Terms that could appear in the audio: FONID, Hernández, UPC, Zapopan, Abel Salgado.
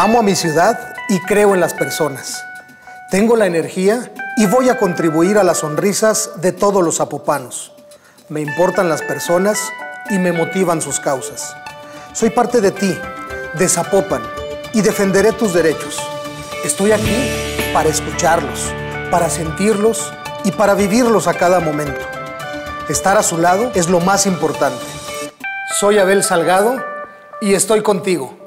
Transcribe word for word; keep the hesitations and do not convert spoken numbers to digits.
Amo a mi ciudad y creo en las personas. Tengo la energía y voy a contribuir a las sonrisas de todos los zapopanos. Me importan las personas y me motivan sus causas. Soy parte de ti, de Zapopan, y defenderé tus derechos. Estoy aquí para escucharlos, para sentirlos y para vivirlos a cada momento. Estar a su lado es lo más importante. Soy Abel Salgado y estoy contigo.